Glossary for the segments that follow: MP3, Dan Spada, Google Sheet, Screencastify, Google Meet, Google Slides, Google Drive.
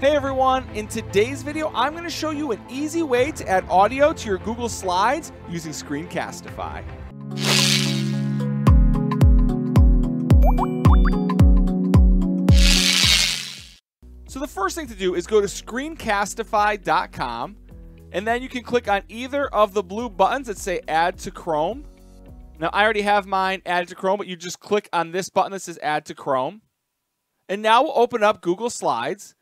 Hey everyone, in today's video, I'm going to show you an easy way to add audio to your Google Slides using Screencastify. So the first thing to do is go to Screencastify.com, and then you can click on either of the blue buttons that say Add to Chrome. Now I already have mine added to Chrome, but you just click on this button that says Add to Chrome. And now we'll open up Google Slides.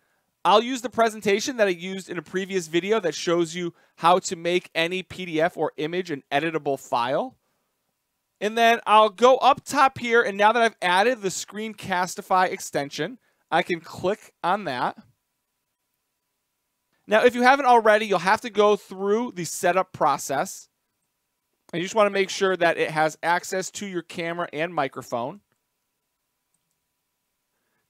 I'll use the presentation that I used in a previous video that shows you how to make any PDF or image an editable file. And then I'll go up top here, and now that I've added the Screencastify extension, I can click on that. Now, if you haven't already, you'll have to go through the setup process. And you just want to make sure that it has access to your camera and microphone.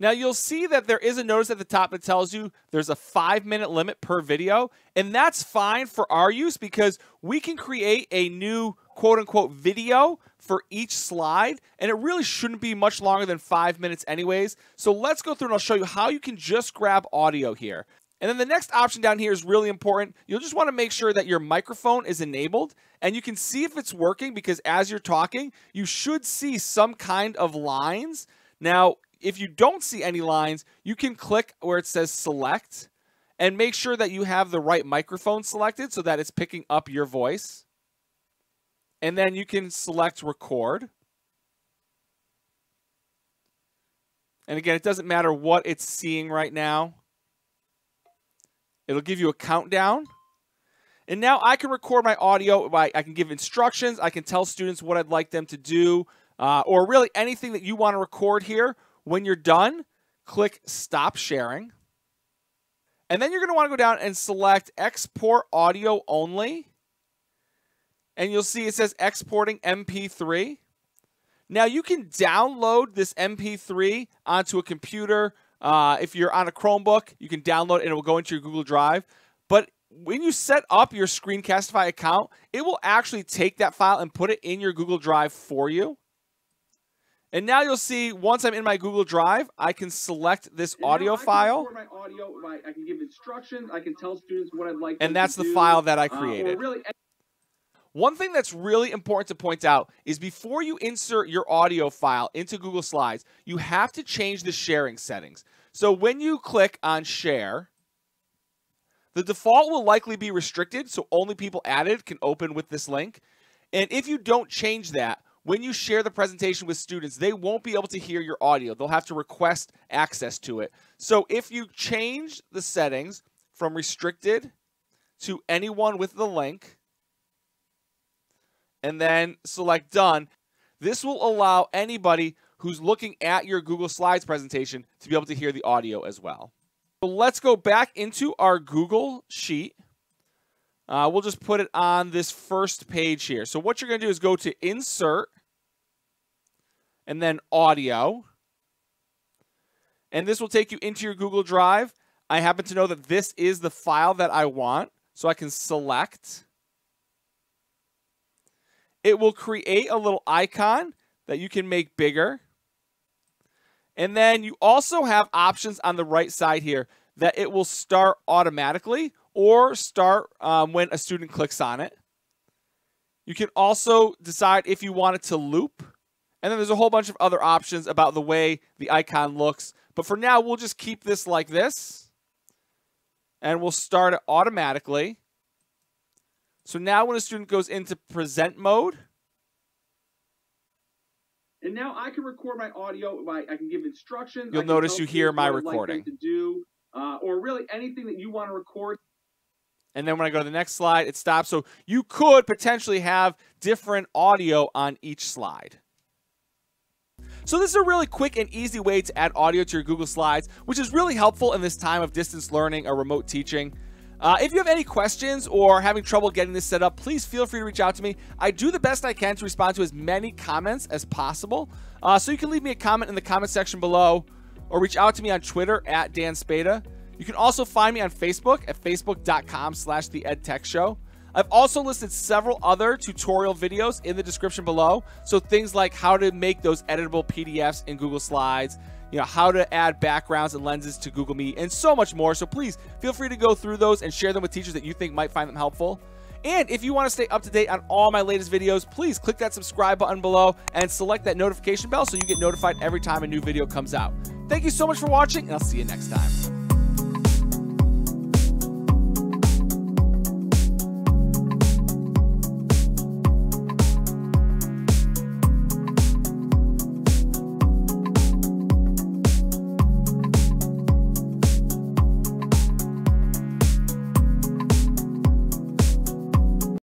Now you'll see that there is a notice at the top that tells you there's a 5-minute limit per video, and that's fine for our use because we can create a new quote-unquote video for each slide, and it really shouldn't be much longer than 5 minutes anyways. So let's go through and I'll show you how you can just grab audio here. And then the next option down here is really important. You'll just want to make sure that your microphone is enabled, and you can see if it's working because as you're talking, you should see some kind of lines. Now, if you don't see any lines, you can click where it says select and make sure that you have the right microphone selected so that it's picking up your voice. And then you can select record. And again, it doesn't matter what it's seeing right now. It'll give you a countdown. And now I can record my audio. I can give instructions. I can tell students what I'd like them to do, or really anything that you want to record here. When you're done, click Stop Sharing. And then you're going to want to go down and select Export Audio Only. And you'll see it says Exporting MP3. Now you can download this MP3 onto a computer. If you're on a Chromebook, you can download it and it will go into your Google Drive. But when you set up your Screencastify account, it will actually take that file and put it in your Google Drive for you. And now you'll see, once I'm in my Google Drive, I can select this audio file. I can give instructions. I can tell students what I'd like. And that's the file that I created. One thing that's really important to point out is before you insert your audio file into Google Slides, you have to change the sharing settings. So when you click on Share, the default will likely be restricted, so only people added can open with this link. And if you don't change that, when you share the presentation with students, they won't be able to hear your audio. They'll have to request access to it. So if you change the settings from restricted to anyone with the link, and then select done, this will allow anybody who's looking at your Google Slides presentation to be able to hear the audio as well. So let's go back into our Google Sheet. We'll just put it on this first page here. So what you're going to do is go to Insert, and then Audio. And this will take you into your Google Drive. I happen to know that this is the file that I want, so I can select. It will create a little icon that you can make bigger. And then you also have options on the right side here that it will start automatically or start when a student clicks on it. You can also decide if you want it to loop. And then there's a whole bunch of other options about the way the icon looks. But for now, we'll just keep this like this. And we'll start it automatically. So now when a student goes into present mode, and now I can record my audio. I can give instructions. You'll notice you hear my recording. Or really anything that you want to record. And then when I go to the next slide, it stops. So you could potentially have different audio on each slide. So this is a really quick and easy way to add audio to your Google Slides, which is really helpful in this time of distance learning or remote teaching. If you have any questions or having trouble getting this set up, please feel free to reach out to me. I do the best I can to respond to as many comments as possible. So you can leave me a comment in the comment section below, or reach out to me on Twitter at Dan Spada. You can also find me on Facebook at facebook.com/TheEdTechShow. I've also listed several other tutorial videos in the description below. So things like how to make those editable PDFs in Google Slides, you know, how to add backgrounds and lenses to Google Meet, and so much more. So please feel free to go through those and share them with teachers that you think might find them helpful. And if you want to stay up to date on all my latest videos, please click that subscribe button below and select that notification bell so you get notified every time a new video comes out. Thank you so much for watching, and I'll see you next time.